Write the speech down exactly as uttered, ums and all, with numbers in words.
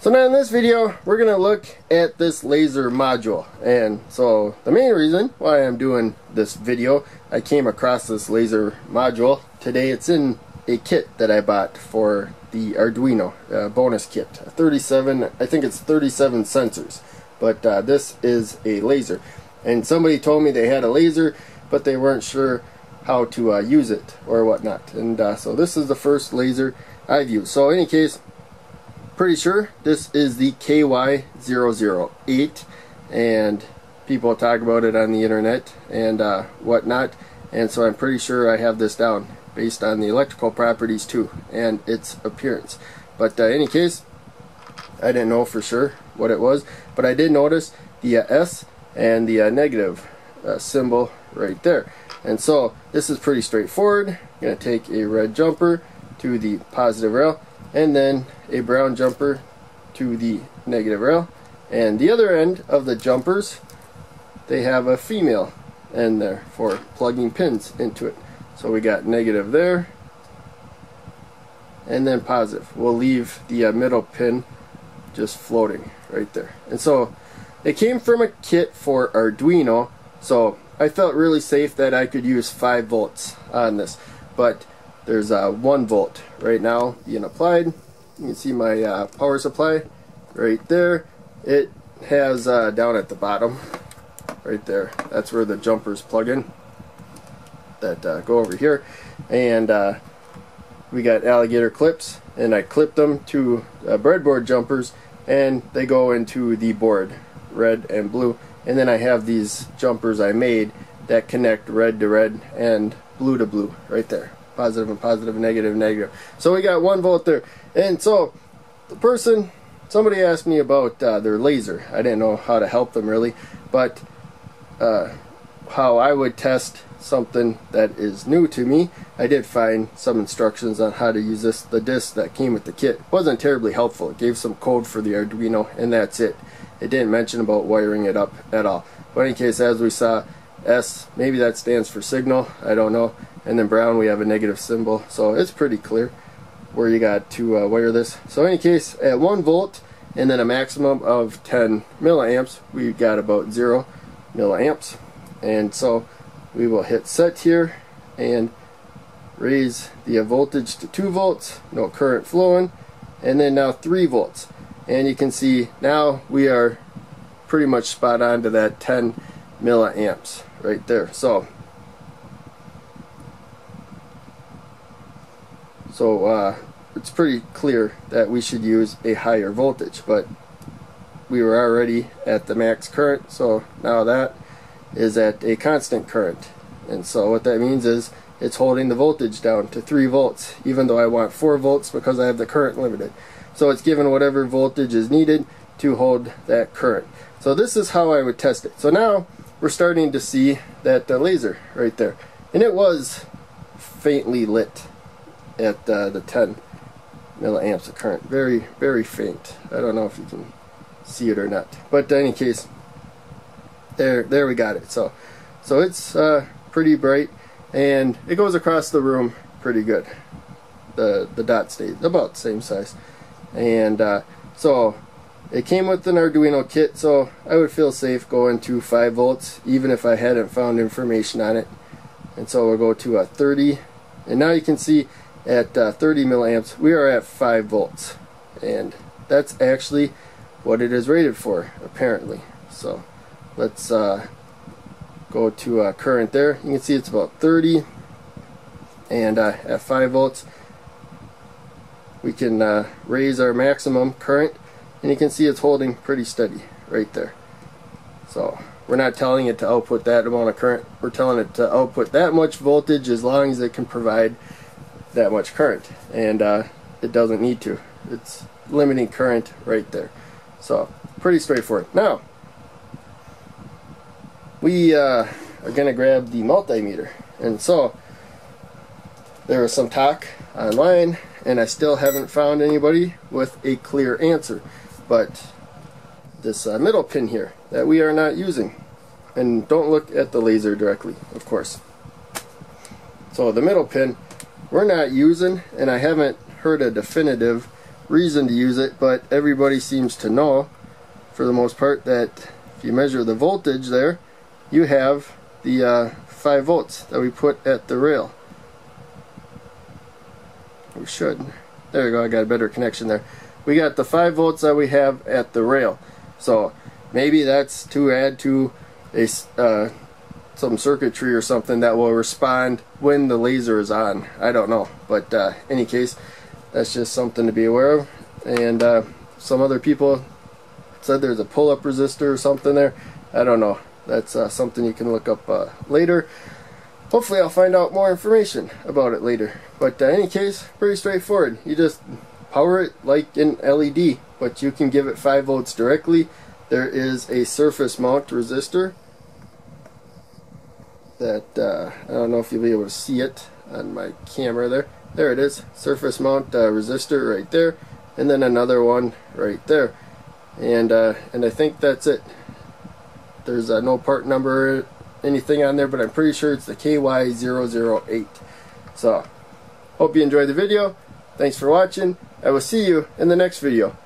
So now in this video we're gonna look at this laser module, and so the main reason why I'm doing this video, I came across this laser module today. It's in a kit that I bought for the Arduino uh, bonus kit, thirty-seven, I think it's thirty-seven sensors, but uh, this is a laser, and somebody told me they had a laser but they weren't sure how to uh, use it or whatnot, and uh, so this is the first laser I've used. So in any case, pretty sure this is the K Y zero zero eight, and people talk about it on the internet and uh, whatnot, and so I'm pretty sure I have this down based on the electrical properties too and its appearance. But uh, in any case, I didn't know for sure what it was, but I did notice the uh, S and the uh, negative uh, symbol right there, and so this is pretty straightforward. I'm going to take a red jumper to the positive rail and then a brown jumper to the negative rail, and the other end of the jumpers they have a female end there for plugging pins into it. So we got negative there and then positive. We'll leave the uh, middle pin just floating right there. And so it came from a kit for Arduino, so I felt really safe that I could use five volts on this, but there's a uh, one volt right now being applied. You can see my uh, power supply right there. It has uh, down at the bottom right there, that's where the jumpers plug in that uh, go over here, and uh, we got alligator clips, and I clip them to uh, breadboard jumpers and they go into the board, red and blue, and then I have these jumpers I made that connect red to red and blue to blue right there. Positive and positive, negative and negative. So we got one volt there. And so the person, somebody asked me about uh, their laser. I didn't know how to help them really, but uh, how I would test something that is new to me. I did find some instructions on how to use this. The disc that came with the kit wasn't terribly helpful. It gave some code for the Arduino and that's it. It didn't mention about wiring it up at all. But in any case, as we saw, S, maybe that stands for signal, I don't know. And then brown, we have a negative symbol, so it's pretty clear where you got to uh, wire this. So in any case, at one volt and then a maximum of ten milliamps, we got about zero milliamps, and so we will hit set here and raise the voltage to two volts, no current flowing, and then now three volts, and you can see now we are pretty much spot on to that ten milliamps right there. So So uh, it's pretty clear that we should use a higher voltage, but we were already at the max current, so now that is at a constant current. And so what that means is it's holding the voltage down to three volts, even though I want four volts because I have the current limited. So it's given whatever voltage is needed to hold that current. So this is how I would test it. So now we're starting to see that uh, laser right there. And it was faintly lit at uh, the ten milliamps of current, very very faint. I don't know if you can see it or not, but in any case, there there we got it. So so it's uh, pretty bright, and it goes across the room pretty good. The the dot stays about the same size, and uh, so it came with an Arduino kit, so I would feel safe going to five volts even if I hadn't found information on it. And so we'll go to a thirty, and now you can see at uh, thirty milliamps we are at five volts, and that's actually what it is rated for apparently. So let's uh, go to uh, current there. You can see it's about thirty, and uh, at five volts we can uh, raise our maximum current, and you can see it's holding pretty steady right there. So we're not telling it to output that amount of current, we're telling it to output that much voltage as long as it can provide that much current, and uh, it doesn't need to. It's limiting current right there. So pretty straightforward. Now we uh, are gonna grab the multimeter, and so there was some talk online, and I still haven't found anybody with a clear answer, but this uh, middle pin here that we are not using, and don't look at the laser directly of course. So the middle pin we're not using, and I haven't heard a definitive reason to use it, but everybody seems to know, for the most part, that if you measure the voltage there, you have the uh, five volts that we put at the rail. We should. There we go, I got a better connection there. We got the five volts that we have at the rail. So maybe that's to add to a, uh, some circuitry or something that will respond when the laser is on. I don't know, but uh, any case, that's just something to be aware of. And uh, some other people said there's a pull-up resistor or something there. I don't know. That's uh, something you can look up uh, later. Hopefully I'll find out more information about it later. But uh, in any case, pretty straightforward. You just power it like an L E D, but you can give it five volts directly. There is a surface mount resistor that, uh, I don't know if you'll be able to see it on my camera there. There it is, surface mount uh, resistor right there, and then another one right there. And uh, and I think that's it. There's uh, no part number, anything on there, but I'm pretty sure it's the K Y zero zero eight. So, hope you enjoyed the video. Thanks for watching. I will see you in the next video.